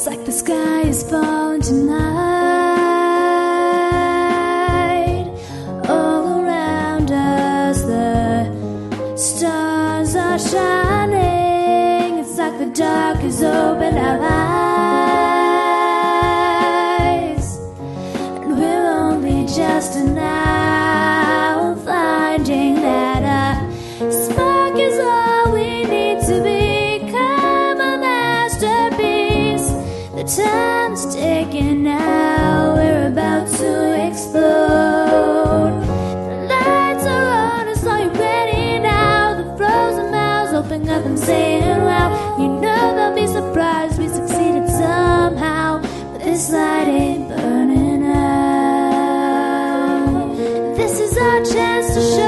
It's like the sky is falling tonight. All around us the stars are shining. It's like the dark has opened our eyes, and we're only just an hour finding that our spark is all we need to be. Time's ticking now, we're about to explode. The lights are on us, are you ready now? The frozen mouths open up and saying wow. You know they'll be surprised we succeeded somehow, but this light ain't burning out. This is our chance to show